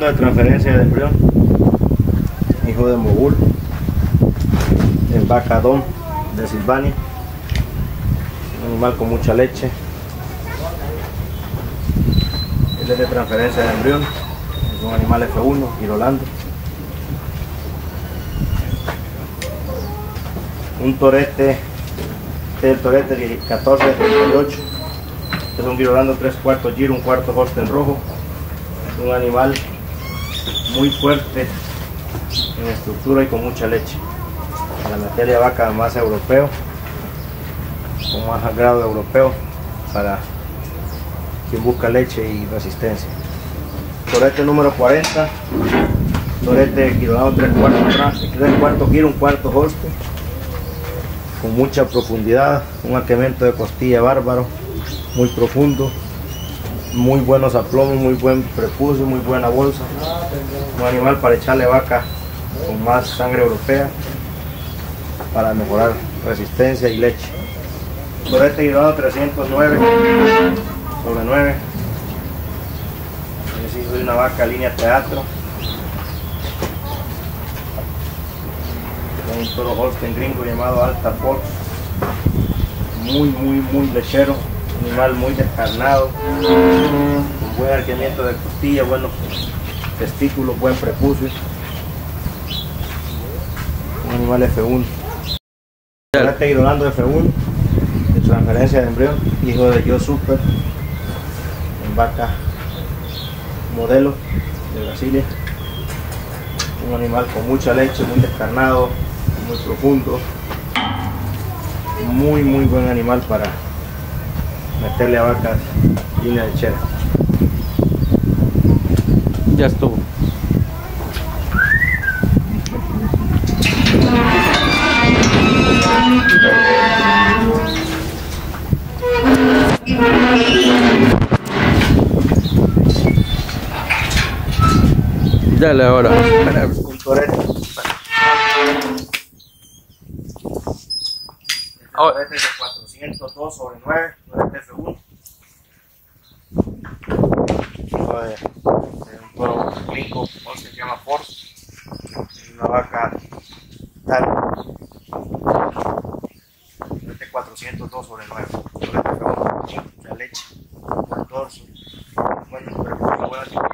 De transferencia de embrión, hijo de Mogul, embacadón de Silvania, un animal con mucha leche. Él es de transferencia de embrión, es un animal F1, Girolando. Un torete, este es el torete de 1438, es un Girolando 3/4 giro, 1/4 Hoste en rojo, un animal muy fuerte en estructura y con mucha leche. La materia de vaca más europeo, con más grado europeo, para quien busca leche y resistencia. Torete número 40, torete Girolando 3/4 giro, 1/4 Hoste, con mucha profundidad, un aquemento de costilla bárbaro, muy profundo, muy buenos aplomos, muy buen prepucio, muy buena bolsa. Un animal para echarle vaca con más sangre europea para mejorar resistencia y leche. Torete Girolando 309/9. Es hijo de una vaca línea teatro. Un toro Holstein gringo llamado Alta Fox. Muy lechero. Animal muy descarnado, con buen arqueamiento de costilla, buenos testículos, buen prepucio. Un animal F1. Este Girolando F1, de transferencia de embrión, hijo de Yo Super, en vaca modelo de Brasilia. Un animal con mucha leche, muy descarnado, muy profundo. Muy buen animal para meterle a vacas y una lechera. Ya estuvo. Dale ahora. Este es de 402/9, F1. De un toro brinco, o se llama Force. Una vaca tal. Este es 402/9, F1. Mucha leche, buen torso, buenos perfumes, buenas